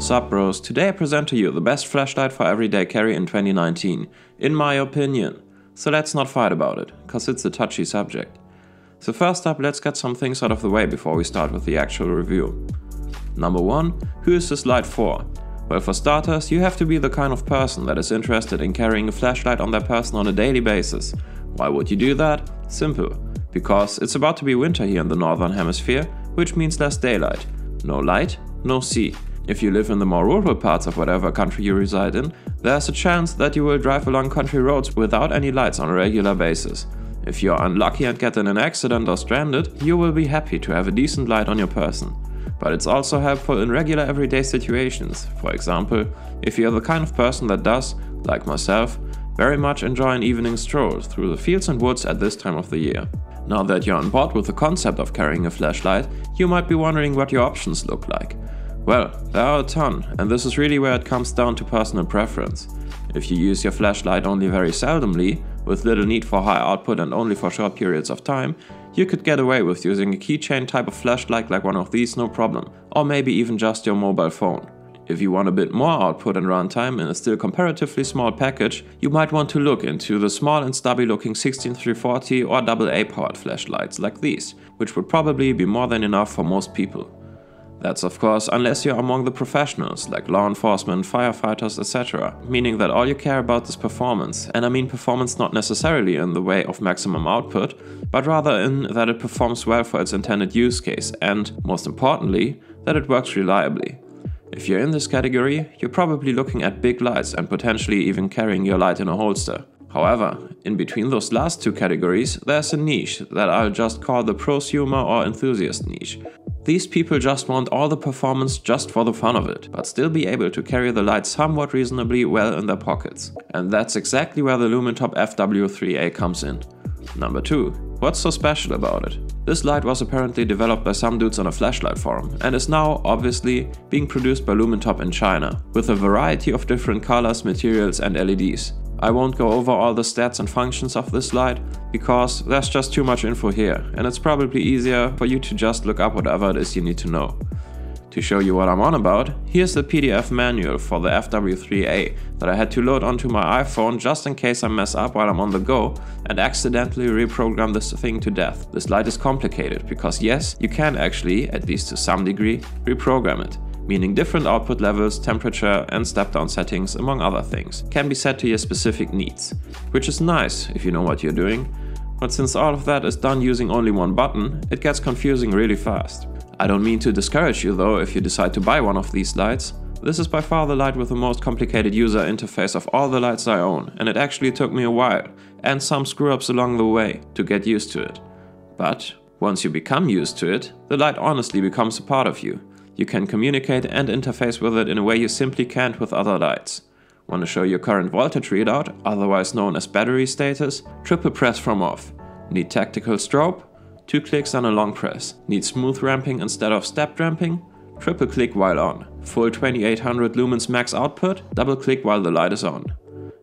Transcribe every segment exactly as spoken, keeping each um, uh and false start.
Sup bros, today I present to you the best flashlight for everyday carry in twenty nineteen, in my opinion. So let's not fight about it, cause it's a touchy subject. So first up, let's get some things out of the way before we start with the actual review. Number one. Who is this light for? Well, for starters, you have to be the kind of person that is interested in carrying a flashlight on their person on a daily basis. Why would you do that? Simple. Because it's about to be winter here in the northern hemisphere, which means less daylight. No light, no sea. If you live in the more rural parts of whatever country you reside in, there's a chance that you will drive along country roads without any lights on a regular basis. If you're unlucky and get in an accident or stranded, you will be happy to have a decent light on your person. But it's also helpful in regular everyday situations. For example, if you're the kind of person that does, like myself, very much enjoy an evening stroll through the fields and woods at this time of the year. Now that you're on board with the concept of carrying a flashlight, you might be wondering what your options look like. Well, there are a ton, and this is really where it comes down to personal preference. If you use your flashlight only very seldomly, with little need for high output and only for short periods of time, you could get away with using a keychain type of flashlight like one of these, no problem, or maybe even just your mobile phone. If you want a bit more output and runtime in a still comparatively small package, you might want to look into the small and stubby looking sixteen three forty or double A powered flashlights like these, which would probably be more than enough for most people. That's of course unless you're among the professionals like law enforcement, firefighters, et cetera, meaning that all you care about is performance, and I mean performance not necessarily in the way of maximum output, but rather in that it performs well for its intended use case and, most importantly, that it works reliably. If you're in this category, you're probably looking at big lights and potentially even carrying your light in a holster. However, in between those last two categories, there's a niche that I'll just call the prosumer or enthusiast niche. These people just want all the performance just for the fun of it, but still be able to carry the light somewhat reasonably well in their pockets. And that's exactly where the Lumintop F W three A comes in. Number two. What's so special about it? This light was apparently developed by some dudes on a flashlight forum and is now, obviously, being produced by Lumintop in China, with a variety of different colors, materials and L E Ds. I won't go over all the stats and functions of this light, because there's just too much info here, and it's probably easier for you to just look up whatever it is you need to know. To show you what I'm on about, here's the P D F manual for the F W three A that I had to load onto my iPhone just in case I mess up while I'm on the go and accidentally reprogram this thing to death. This light is complicated because yes, you can actually, at least to some degree, reprogram it. Meaning different output levels, temperature and step-down settings, among other things, can be set to your specific needs. Which is nice if you know what you're doing, but since all of that is done using only one button, it gets confusing really fast. I don't mean to discourage you though if you decide to buy one of these lights. This is by far the light with the most complicated user interface of all the lights I own, and it actually took me a while, and some screw-ups along the way, to get used to it. But once you become used to it, the light honestly becomes a part of you. You can communicate and interface with it in a way you simply can't with other lights. Want to show your current voltage readout, otherwise known as battery status? Triple press from off. Need tactical strobe? Two clicks and a long press. Need smooth ramping instead of stepped ramping? Triple click while on. Full twenty-eight hundred lumens max output? Double click while the light is on.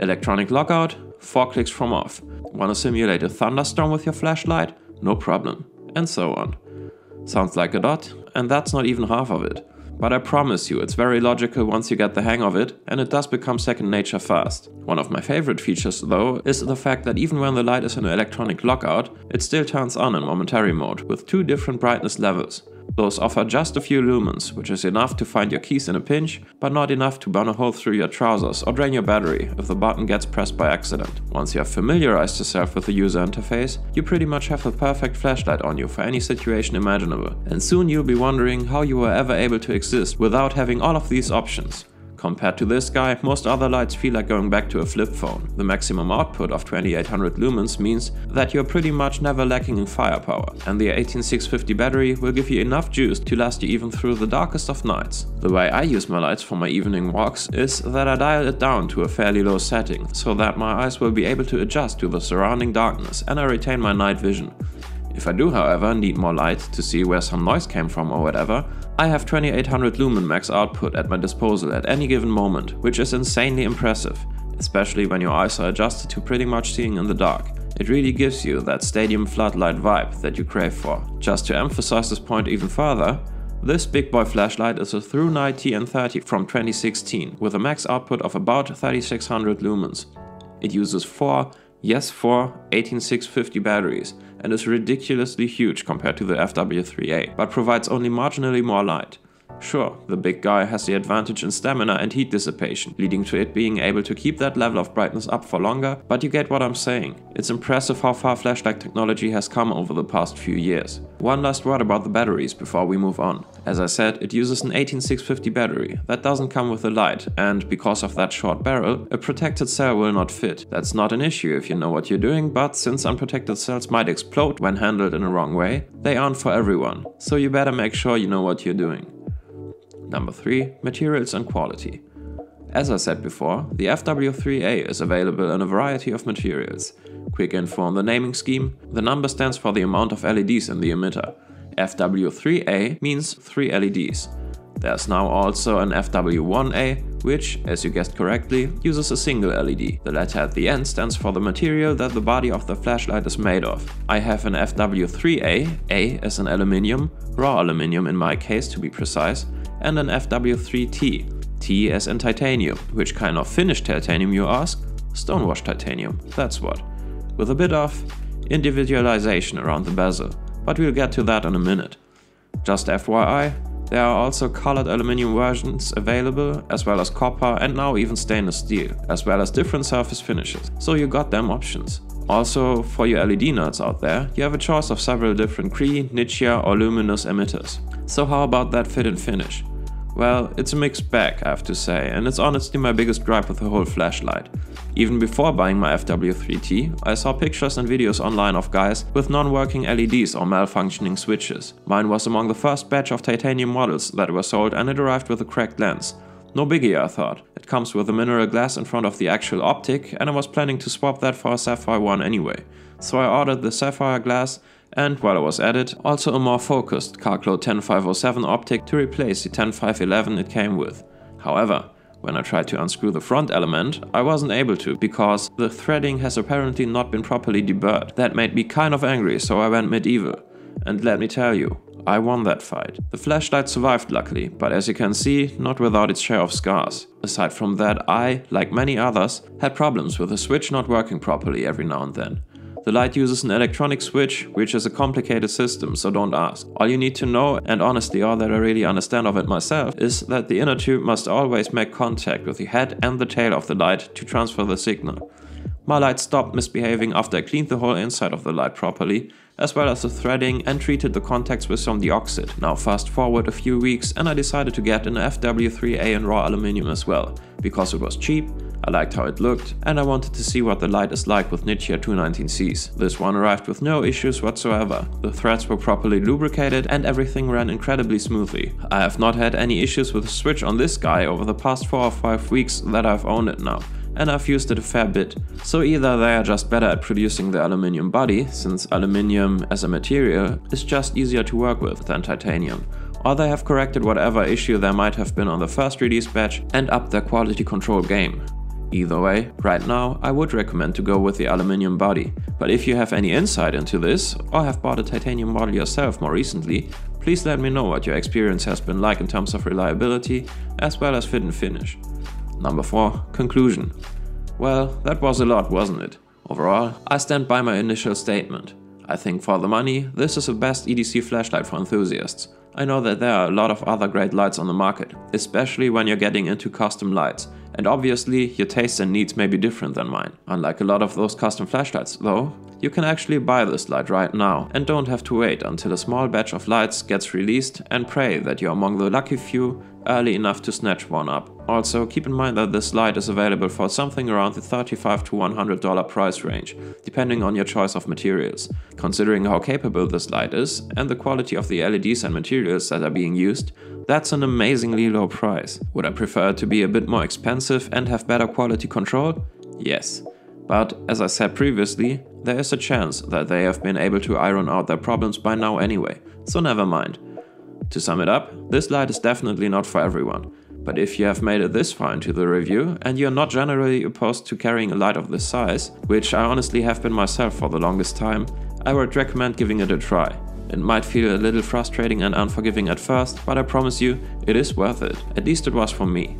Electronic lockout? Four clicks from off. Want to simulate a thunderstorm with your flashlight? No problem. And so on. Sounds like a lot, and that's not even half of it. But I promise you, it's very logical once you get the hang of it, and it does become second nature fast. One of my favorite features though is the fact that even when the light is in electronic lockout, it still turns on in momentary mode with two different brightness levels. Those offer just a few lumens, which is enough to find your keys in a pinch, but not enough to burn a hole through your trousers or drain your battery if the button gets pressed by accident. Once you have familiarized yourself with the user interface, you pretty much have the perfect flashlight on you for any situation imaginable, and soon you'll be wondering how you were ever able to exist without having all of these options. Compared to this guy, most other lights feel like going back to a flip phone. The maximum output of twenty-eight hundred lumens means that you're pretty much never lacking in firepower, and the eighteen six fifty battery will give you enough juice to last you even through the darkest of nights. The way I use my lights for my evening walks is that I dial it down to a fairly low setting, so that my eyes will be able to adjust to the surrounding darkness and I retain my night vision. If I do, however, need more light to see where some noise came from or whatever, I have twenty-eight hundred lumen max output at my disposal at any given moment, which is insanely impressive, especially when your eyes are adjusted to pretty much seeing in the dark. It really gives you that stadium floodlight vibe that you crave for. Just to emphasize this point even further, This big boy flashlight is a ThruNite T N thirty from twenty sixteen with a max output of about thirty-six hundred lumens. It uses four, yes four, eighteen six fifty batteries and is ridiculously huge compared to the F W three A, but provides only marginally more light. Sure, the big guy has the advantage in stamina and heat dissipation, leading to it being able to keep that level of brightness up for longer, but you get what I'm saying. It's impressive how far flashlight technology has come over the past few years. One last word about the batteries before we move on. As I said, it uses an eighteen six fifty battery. That doesn't come with a light, and because of that short barrel, a protected cell will not fit. That's not an issue if you know what you're doing, but since unprotected cells might explode when handled in a wrong way, they aren't for everyone, so you better make sure you know what you're doing. Number three. Materials and quality. As I said before, the F W three A is available in a variety of materials. Quick info on the naming scheme. The number stands for the amount of L E Ds in the emitter. F W three A means three L E Ds. There's now also an F W one A, which, as you guessed correctly, uses a single L E D. The letter at the end stands for the material that the body of the flashlight is made of. I have an F W three A, A as in aluminium, raw aluminium in my case to be precise, and an F W three T, T as in titanium. Which kind of finished titanium, you ask? Stonewashed titanium, that's what. With a bit of individualization around the bezel, but we'll get to that in a minute. Just F Y I, there are also colored aluminium versions available, as well as copper and now even stainless steel, as well as different surface finishes, so you got them options. Also, for your L E D nerds out there, you have a choice of several different Cree, Nichia or Luminous emitters. So how about that fit and finish? Well, it's a mixed bag, I have to say, and it's honestly my biggest gripe with the whole flashlight. Even before buying my F W three T, I saw pictures and videos online of guys with non-working L E Ds or malfunctioning switches. Mine was among the first batch of titanium models that were sold, and it arrived with a cracked lens. No biggie, I thought. It comes with a mineral glass in front of the actual optic, and I was planning to swap that for a sapphire one anyway. So I ordered the sapphire glass and, while I was at it, also a more focused Carclo one oh five oh seven optic to replace the ten five eleven it came with. However, when I tried to unscrew the front element, I wasn't able to because the threading has apparently not been properly deburred. That made me kind of angry, so I went medieval. And let me tell you, I won that fight. The flashlight survived luckily, but as you can see, not without its share of scars. Aside from that, I, like many others, had problems with the switch not working properly every now and then. The light uses an electronic switch, which is a complicated system, so don't ask. All you need to know, and honestly all that I really understand of it myself, is that the inner tube must always make contact with the head and the tail of the light to transfer the signal. My light stopped misbehaving after I cleaned the whole inside of the light properly, as well as the threading, and treated the contacts with some deoxid. Now fast forward a few weeks and I decided to get an F W three A in raw aluminium as well, because it was cheap, I liked how it looked, and I wanted to see what the light is like with Nichia two nineteen Cs. This one arrived with no issues whatsoever. The threads were properly lubricated and everything ran incredibly smoothly. I have not had any issues with the switch on this guy over the past four or five weeks that I've owned it now, and I've used it a fair bit. So either they are just better at producing the aluminium body, since aluminium as a material is just easier to work with than titanium, or they have corrected whatever issue there might have been on the first release batch and upped their quality control game. Either way, right now I would recommend to go with the aluminium body, but if you have any insight into this or have bought a titanium model yourself more recently, please let me know what your experience has been like in terms of reliability as well as fit and finish. Number four. Conclusion. Well, that was a lot, wasn't it? Overall, I stand by my initial statement. I think for the money, this is the best E D C flashlight for enthusiasts. I know that there are a lot of other great lights on the market, especially when you're getting into custom lights, and obviously your tastes and needs may be different than mine. Unlike a lot of those custom flashlights though, you can actually buy this light right now and don't have to wait until a small batch of lights gets released and pray that you're among the lucky few early enough to snatch one up. Also keep in mind that this light is available for something around the thirty-five to one hundred dollars price range, depending on your choice of materials. Considering how capable this light is and the quality of the L E Ds and materials that are being used, that's an amazingly low price. Would I prefer it to be a bit more expensive and have better quality control? Yes. But, as I said previously, there is a chance that they have been able to iron out their problems by now anyway, so never mind. To sum it up, this light is definitely not for everyone, but if you have made it this far into the review and you are not generally opposed to carrying a light of this size, which I honestly have been myself for the longest time, I would recommend giving it a try. It might feel a little frustrating and unforgiving at first, but I promise you, it is worth it. At least it was for me.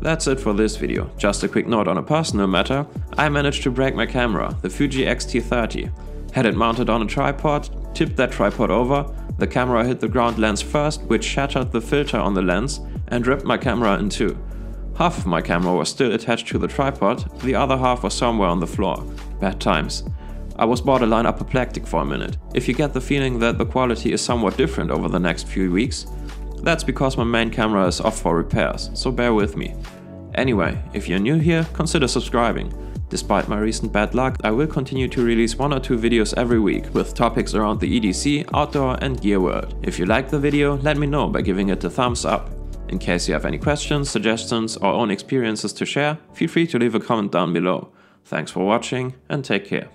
That's it for this video. Just a quick note on a personal matter, I managed to break my camera, the Fuji X T thirty. Had it mounted on a tripod, tipped that tripod over, the camera hit the ground lens first, which shattered the filter on the lens and ripped my camera in two. Half of my camera was still attached to the tripod, the other half was somewhere on the floor. Bad times. I was borderline apoplectic for a minute. If you get the feeling that the quality is somewhat different over the next few weeks, that's because my main camera is off for repairs, so bear with me. Anyway, if you're new here, consider subscribing. Despite my recent bad luck, I will continue to release one or two videos every week with topics around the E D C, outdoor and gear world. If you like the video, let me know by giving it a thumbs up. In case you have any questions, suggestions or own experiences to share, feel free to leave a comment down below. Thanks for watching and take care.